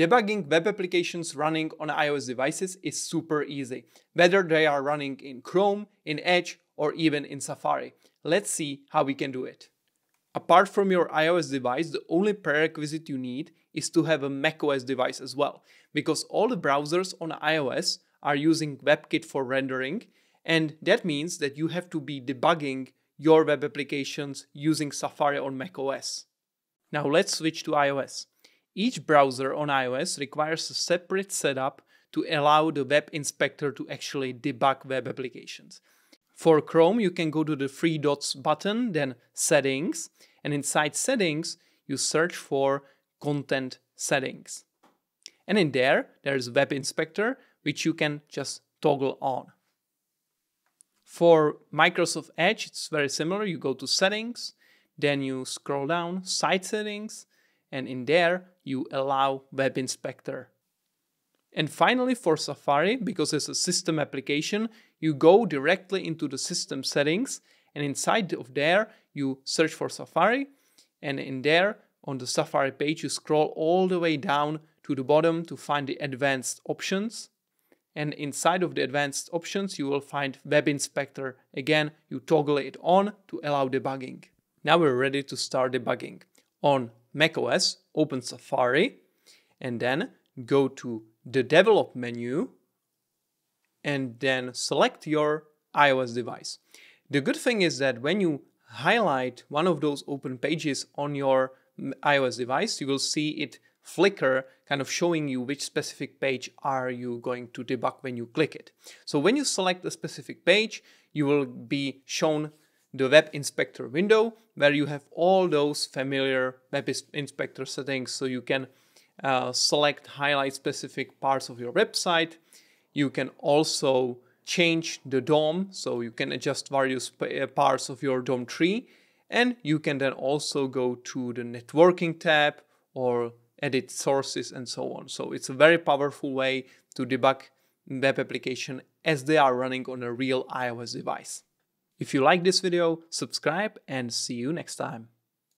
Debugging web applications running on iOS devices is super easy, whether they are running in Chrome, in Edge, or even in Safari. Let's see how we can do it. Apart from your iOS device, the only prerequisite you need is to have a macOS device as well, because all the browsers on iOS are using WebKit for rendering, and that means that you have to be debugging your web applications using Safari on macOS. Now let's switch to iOS. Each browser on iOS requires a separate setup to allow the Web Inspector to actually debug web applications. For Chrome, you can go to the three dots button, then Settings, and inside Settings, you search for Content Settings. And in there is Web Inspector, which you can just toggle on. For Microsoft Edge, it's very similar. You go to Settings, then you scroll down, Site Settings, and in there, you allow Web Inspector. And finally, for Safari, because it's a system application, you go directly into the system settings, and inside of there, you search for Safari, and in there, on the Safari page, you scroll all the way down to the bottom to find the advanced options. And inside of the advanced options, you will find Web Inspector. Again, you toggle it on to allow debugging. Now we're ready to start debugging. On macOS, open Safari, and then go to the Develop menu, and then select your iOS device. The good thing is that when you highlight one of those open pages on your iOS device, you will see it flicker, kind of showing you which specific page are you going to debug when you click it. So when you select a specific page, you will be shown the Web Inspector window, where you have all those familiar Web Inspector settings, so you can select, highlight specific parts of your website. You can also change the DOM, so you can adjust various parts of your DOM tree, and you can then also go to the networking tab or edit sources and so on. So it's a very powerful way to debug web application as they are running on a real iOS device. If you like this video, subscribe and see you next time.